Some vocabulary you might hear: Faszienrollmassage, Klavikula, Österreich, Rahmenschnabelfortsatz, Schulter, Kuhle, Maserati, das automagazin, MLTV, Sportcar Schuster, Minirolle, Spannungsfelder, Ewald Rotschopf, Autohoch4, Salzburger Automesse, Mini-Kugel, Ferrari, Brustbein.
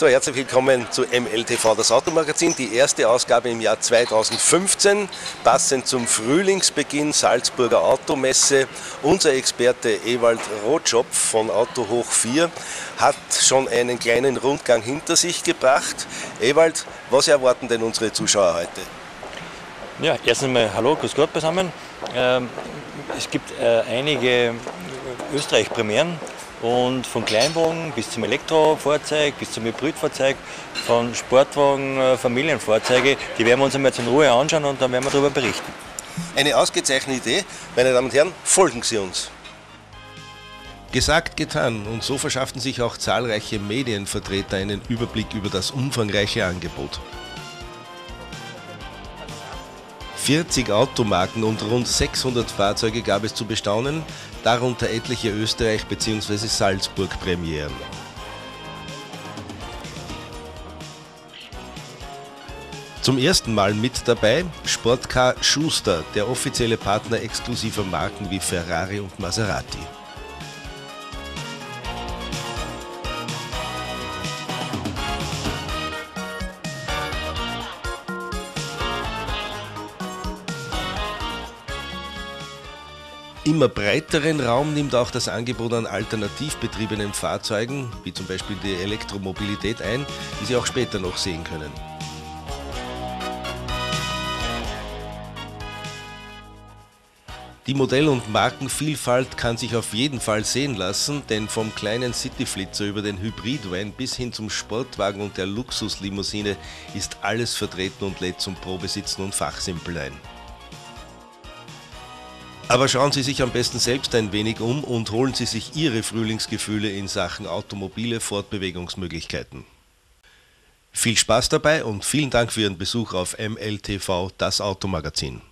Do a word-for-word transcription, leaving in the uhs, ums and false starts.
So, herzlich willkommen zu M L T V, das Automagazin, die erste Ausgabe im Jahr zweitausendfünfzehn, passend zum Frühlingsbeginn Salzburger Automesse. Unser Experte Ewald Rotschopf von Autohoch vier hat schon einen kleinen Rundgang hinter sich gebracht. Ewald, was erwarten denn unsere Zuschauer heute? Ja, erst einmal hallo, grüß Gott beisammen. Ähm, es gibt äh, einige Österreich-Premieren. Und von Kleinwagen bis zum Elektrofahrzeug, bis zum Hybridfahrzeug, von Sportwagen, äh, Familienfahrzeuge, die werden wir uns einmal in Ruhe anschauen und dann werden wir darüber berichten. Eine ausgezeichnete Idee, meine Damen und Herren, folgen Sie uns. Gesagt, getan, und so verschafften sich auch zahlreiche Medienvertreter einen Überblick über das umfangreiche Angebot. vierzig Automarken und rund sechshundert Fahrzeuge gab es zu bestaunen, darunter etliche Österreich- bzw. Salzburg-Premieren. Zum ersten Mal mit dabei Sportcar Schuster, der offizielle Partner exklusiver Marken wie Ferrari und Maserati. Immer breiteren Raum nimmt auch das Angebot an alternativ betriebenen Fahrzeugen, wie zum Beispiel die Elektromobilität, ein, die Sie auch später noch sehen können. Die Modell- und Markenvielfalt kann sich auf jeden Fall sehen lassen, denn vom kleinen Cityflitzer über den Hybridvan bis hin zum Sportwagen und der Luxuslimousine ist alles vertreten und lädt zum Probesitzen und Fachsimpeln ein. Aber schauen Sie sich am besten selbst ein wenig um und holen Sie sich Ihre Frühlingsgefühle in Sachen automobile Fortbewegungsmöglichkeiten. Viel Spaß dabei und vielen Dank für Ihren Besuch auf M L T V, das Automagazin.